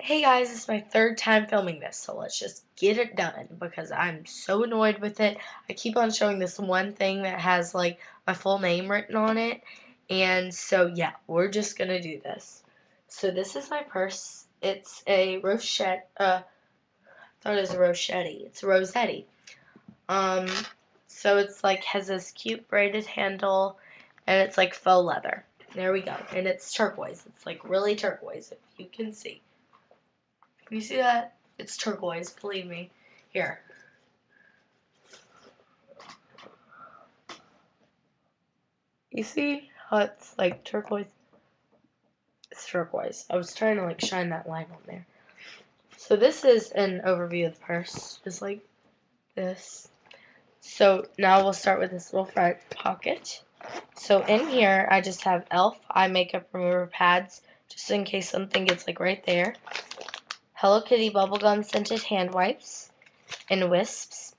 Hey guys, it's my third time filming this, so let's just get it done because I'm so annoyed with it. I keep on showing this one thing that has like my full name written on it, and so yeah, we're just gonna do this. So this is my purse. It's a Rosetti. I thought it was a Rosetti. It's a Rosetti. So it's like has this cute braided handle, and it's like faux leather. There we go, and it's turquoise. It's like really turquoise, if you can see. Can you see that? It's turquoise, believe me. Here. You see how it's like turquoise? It's turquoise. I was trying to like shine that light on there. So this is an overview of the purse, just like this. So now we'll start with this little front pocket. So in here, I just have e.l.f. eye makeup remover pads, just in case something gets like right there. Hello Kitty bubblegum scented hand wipes, and wisps.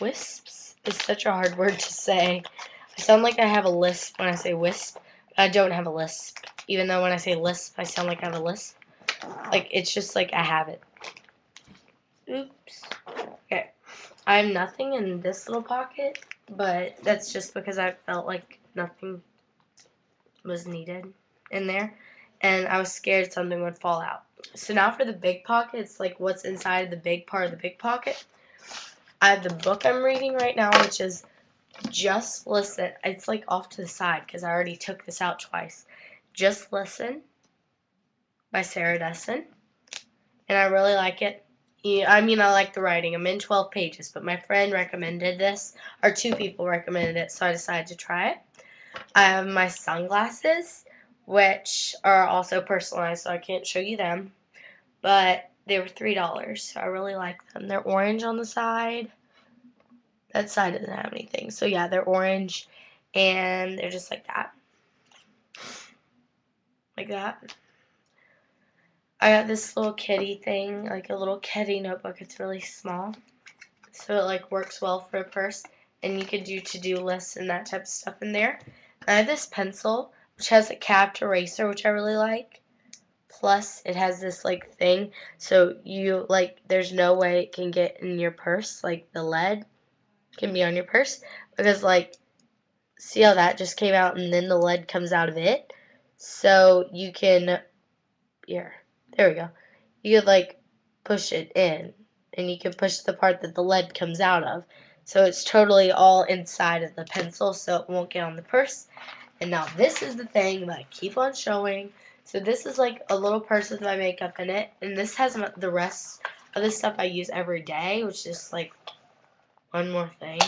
Wisps is such a hard word to say. I sound like I have a lisp when I say wisp, but I don't have a lisp. Even though when I say lisp, I sound like I have a lisp. Like, it's just like I have it. Oops. Okay. I have nothing in this little pocket, but that's just because I felt like nothing was needed in there, and I was scared something would fall out. So now for the big pocket, it's like what's inside the big part of the big pocket. I have the book I'm reading right now, which is Just Listen. It's like off to the side because I already took this out twice. Just Listen by Sarah Dessen, and I really like it. I mean, I like the writing. I'm in 12 pages, but my friend recommended this, or two people recommended it, so I decided to try it. I have my sunglasses, which are also personalized, so I can't show you them, but they were $3, so I really like them. They're orange on the side. That side doesn't have anything, so yeah, they're orange, and they're just like that. Like that. I got this little kitty thing, like a little kitty notebook. It's really small, so it like works well for a purse, and you could do to-do lists and that type of stuff in there. And I have this pencil, which has a capped eraser, which I really like. Plus, it has this like thing, so you like there's no way it can get in your purse. Like the lead can be on your purse because like see how that just came out, and then the lead comes out of it, so you can here. There we go. You could like push it in, and you can push the part that the lead comes out of. So it's totally all inside of the pencil, so it won't get on the purse. And now this is the thing that I keep on showing. So this is like a little purse with my makeup in it, and this has the rest of the stuff I use every day, which is like one more thing.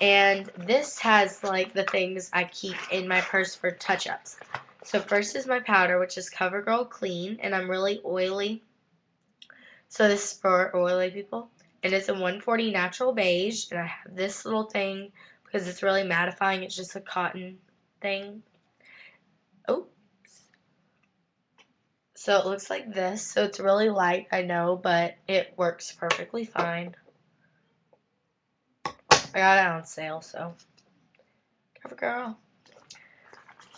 And this has like the things I keep in my purse for touch-ups. So first is my powder, which is CoverGirl Clean, and I'm really oily. So this is for oily people. And it's a 140 natural beige, and I have this little thing because it's really mattifying. It's just a cotton thing. Oops. So it looks like this. So it's really light, I know, but it works perfectly fine. I got it on sale, so CoverGirl.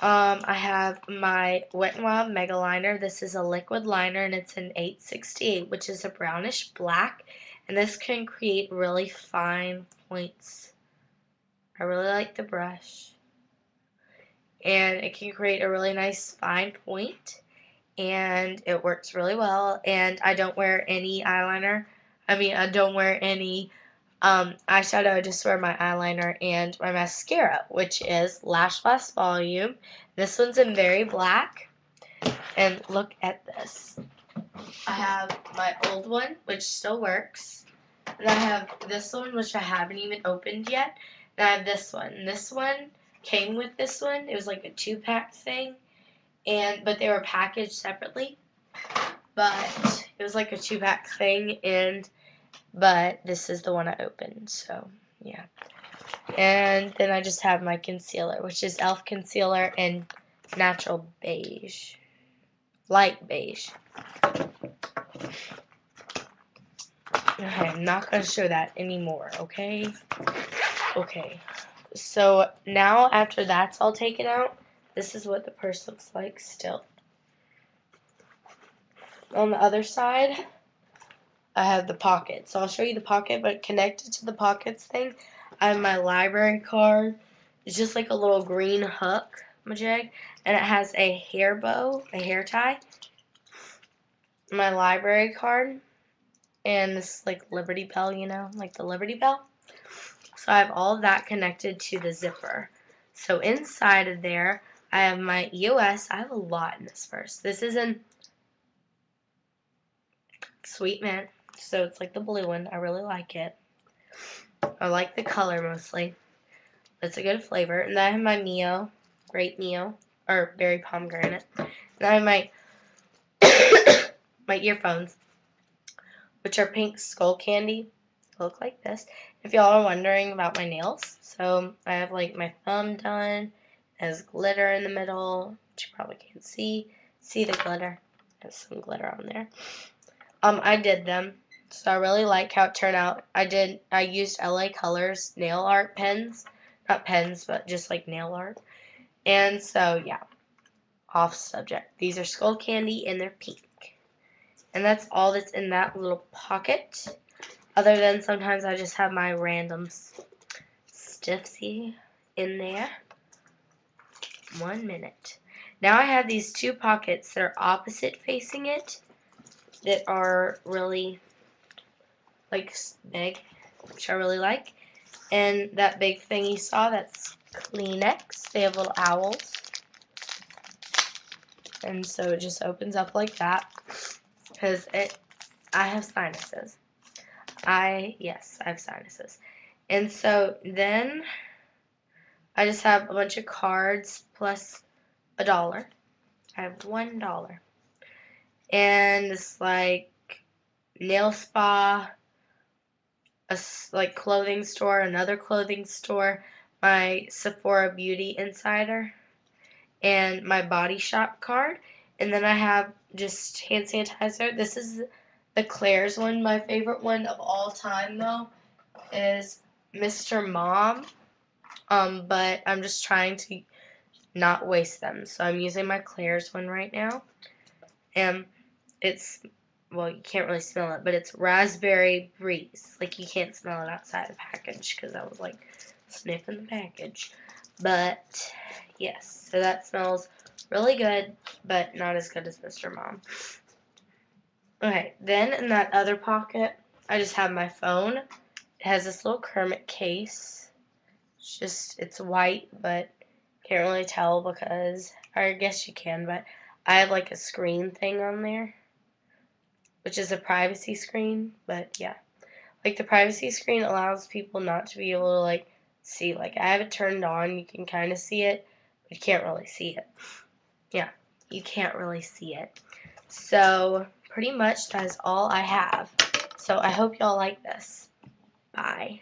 I have my Wet n Wild Mega Liner. This is a liquid liner, and it's an 868, which is a brownish black, and this can create really fine points. I really like the brush, and it can create a really nice fine point, and it works really well. And I don't wear any eyeliner. I mean, I don't wear any eyeshadow. I just wear my eyeliner and my mascara, which is Lash Blast Volume. This one's in Very Black, and look at this. I have my old one, which still works, and I have this one, which I haven't even opened yet, and I have this one. This one came with this one. It was like a two-pack thing, and but they were packaged separately, but it was like a two-pack thing, and but this is the one I opened, so yeah. And then I just have my concealer, which is e.l.f. concealer in natural beige, light beige. Okay, I'm not going to show that anymore, okay? Okay, so now after that's all taken out, this is what the purse looks like still. on the other side, I have the pocket. So I'll show you the pocket, but connected to the pockets thing, I have my library card. It's just like a little green hook majig, and it has a hair bow, a hair tie. My library card, and this is like Liberty Bell, you know, like the Liberty Bell. So I have all of that connected to the zipper. So inside of there, I have my EOS. I have a lot in this purse. This is in Sweet Mint, so it's like the blue one. I really like it. I like the color mostly. It's a good flavor. And then I have my Mio, Grape Mio, or Berry Pomegranate. And I have my my earphones, which are pink Skull Candy. Look like this. If y'all are wondering about my nails, so I have like my thumb done. It has glitter in the middle, which you probably can't see. See the glitter? There's some glitter on there. I did them, so I really like how it turned out. I used LA Colors nail art pens, not pens, but just like nail art. And so yeah, off subject. These are Skull Candy and they're pink. And that's all that's in that little pocket. Other than sometimes I just have my random stiffsy in there. 1 minute. Now I have these two pockets that are opposite facing it that are really like big, which I really like. And that big thing you saw, that's Kleenex. They have little owls. And so it just opens up like that. Because I have sinuses. Yes, I have sinuses. And so then I just have a bunch of cards plus $1. I have $1. And it's like nail spa, like clothing store, another clothing store, my Sephora Beauty Insider, and my Body Shop card. And then I have just hand sanitizer. This is the Claire's one. My favorite one of all time, though, is Mr. Mom. But I'm just trying to not waste them. So I'm using my Claire's one right now. And it's, well, you can't really smell it, but it's Raspberry Breeze. Like, you can't smell it outside the package because I was, like, sniffing the package. But, yes, so that smells really good, but not as good as Mr. Mom. Okay, then in that other pocket, I just have my phone. It has this little Kermit case. It's just, it's white, but can't really tell because, or I guess you can, but I have like a screen thing on there, which is a privacy screen, but yeah. Like the privacy screen allows people not to be able to like see. Like I have it turned on, you can kind of see it, but you can't really see it. Yeah, you can't really see it. So pretty much that is all I have. So I hope y'all like this. Bye.